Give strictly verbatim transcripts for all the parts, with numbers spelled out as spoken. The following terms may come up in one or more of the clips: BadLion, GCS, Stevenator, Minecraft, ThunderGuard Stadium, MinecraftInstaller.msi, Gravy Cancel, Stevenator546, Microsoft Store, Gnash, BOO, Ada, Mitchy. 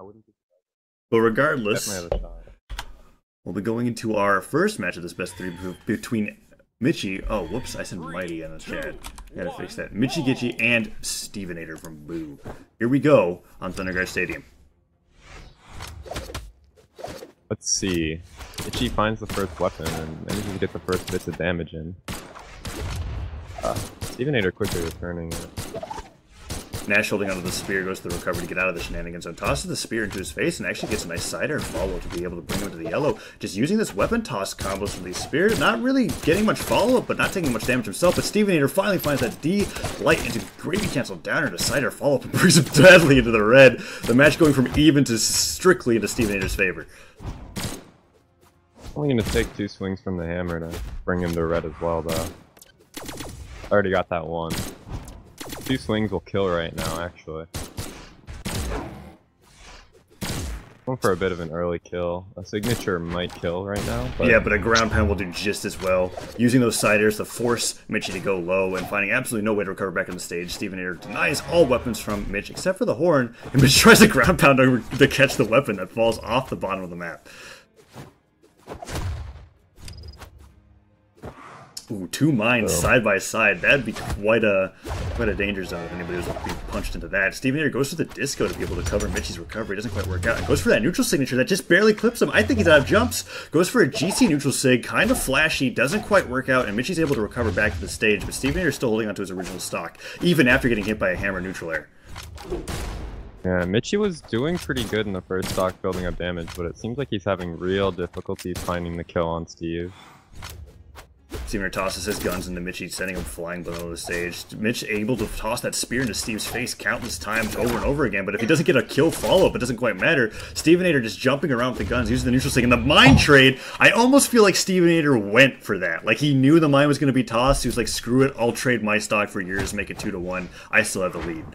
I wouldn't be surprised. Well, regardless, we'll be going into our first match of this best three between Mitchy. Oh, whoops! I said Mighty in the chat. I gotta fix that. Mitchy Gitchy and Stevenator from Boo. Here we go on ThunderGuard Stadium. Let's see. Mitchy finds the first weapon and manages to get the first bits of damage in. Uh, Stevenator quickly returning it. Nash holding onto the spear goes to the recovery to get out of the shenanigans, so tosses the spear into his face and actually gets a nice cider and follow to be able to bring him to the yellow. Just using this weapon toss combos from these spears, not really getting much follow-up, but not taking much damage himself. But Stevenator finally finds that D light into gravy cancel downer to cider follow-up and brings him deadly into the red. The match going from even to strictly into Stevenator's favor. Only going to take two swings from the hammer to bring him to red as well, though. Already got that one. Two swings will kill right now, actually. Going for a bit of an early kill. A signature might kill right now. But... yeah, but a ground pound will do just as well. Using those siders to force Mitchy to go low and finding absolutely no way to recover back on the stage. Stevenator denies all weapons from Mitch except for the horn, and Mitch tries to ground pound to, to catch the weapon that falls off the bottom of the map. Ooh, two mines oh. side by side. That'd be quite a quite a danger zone if anybody was being punched into that. Stevenator goes for the disco to be able to cover Mitchy's recovery. Doesn't quite work out. And goes for that neutral signature that just barely clips him. I think he's out of jumps. Goes for a G C neutral sig, kind of flashy. Doesn't quite work out, and Mitchy's able to recover back to the stage. But Stevenator's still holding onto his original stock, even after getting hit by a hammer neutral air. Yeah, Mitchy was doing pretty good in the first stock, building up damage, but it seems like he's having real difficulty finding the kill on Steve. Stevenator tosses his guns into Mitchy, sending him flying below the stage. Mitch able to toss that spear into Steve's face countless times over and over again, but if he doesn't get a kill follow-up, it doesn't quite matter. Stevenator just jumping around with the guns, using the neutral stick, and the mine trade, I almost feel like Stevenator went for that. Like, he knew the mine was going to be tossed, he was like, screw it, I'll trade my stock for yours, make it two to one, I still have the lead.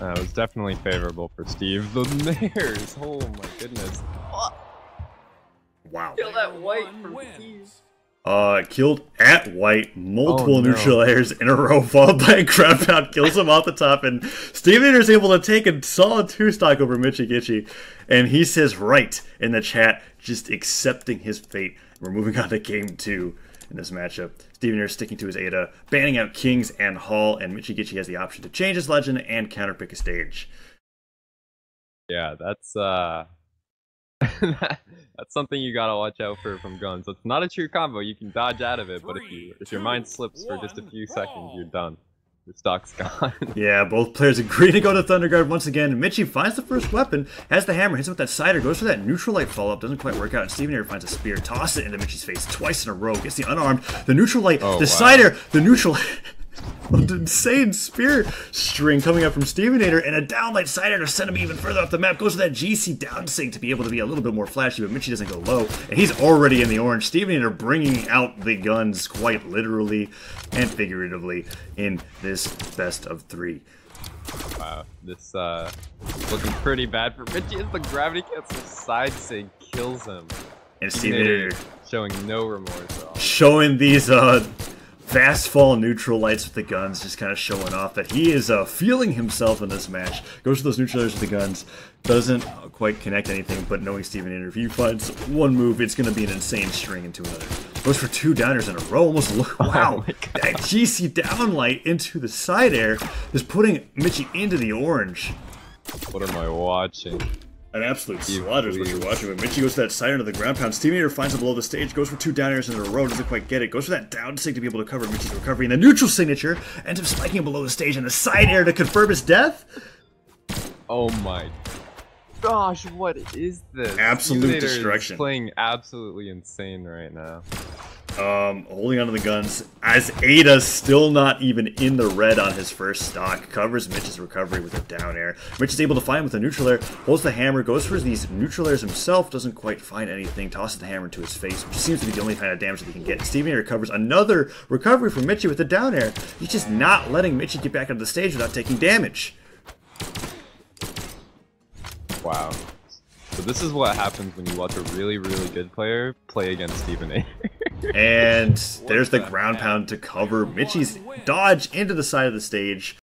Uh, it was definitely favorable for Steve. The Mares, oh my goodness. Wow. Kill that white from Steve. Uh, killed at white, multiple oh, no. neutral airs in a row, followed by a ground pound, kills him off the top, and Stevenator's able to take a solid two-stock over Mitchy Gitchy, and he says right in the chat, just accepting his fate. We're moving on to game two in this matchup. Stevenator sticking to his Ada, banning out Kings and Hall, and Mitchy Gitchy has the option to change his legend and counterpick a stage. Yeah, that's, uh... that's something you gotta watch out for from guns. It's not a true combo. You can dodge out of it, but if you if your mind slips for just a few seconds, you're done. Your stock's gone. Yeah, both players agree to go to ThunderGuard once again. Mitchy finds the first weapon, has the hammer, hits him with that cider, goes for that neutral light follow-up, doesn't quite work out, and Stevenator finds a spear, tosses it into Mitchy's face twice in a row, gets the unarmed, the neutral light, oh, the wow. cider, the neutral an insane spear string coming up from Stevenator, and a downlight cider to send him even further off the map. Goes for that G C downsync to be able to be a little bit more flashy, but Mitchy doesn't go low, and he's already in the orange. Stevenator bringing out the guns quite literally and figuratively in this best of three. Wow, this uh, is looking pretty bad for Mitchy as the gravity cancel side sync kills him. And Stevenator showing no remorse at all. Showing these uh. fast fall neutral lights with the guns, just kind of showing off that he is uh, feeling himself in this match. Goes for those neutral airs with the guns, doesn't quite connect anything, but knowing Stevenator, if he finds one move, it's going to be an insane string into another. Goes for two downers in a row, almost look, wow, oh that G C downlight into the side air is putting Mitchy into the orange. What am I watching? An absolute slaughter is what you're watching, but Mitchy goes for that side into the ground pound. Stevenator finds him below the stage, goes for two downers in a row, doesn't quite get it. Goes for that down sig to be able to cover Mitchy's recovery, and the neutral signature ends up spiking him below the stage and the side air to confirm his death. Oh my gosh, what is this? Absolute Stevenator destruction. Is playing absolutely insane right now. Um, holding onto the guns as Ada's still not even in the red on his first stock. Covers Mitch's recovery with a down air. Mitch is able to find him with a neutral air. Holds the hammer. Goes for these neutral airs himself. Doesn't quite find anything. Tosses the hammer to his face, which seems to be the only kind of damage that he can get. Stevenator covers another recovery from Mitchy with a down air. He's just not letting Mitchy get back onto the stage without taking damage. Wow. So this is what happens when you watch a really, really good player play against Stevenator. And there's the ground pound to cover Mitchy's dodge into the side of the stage.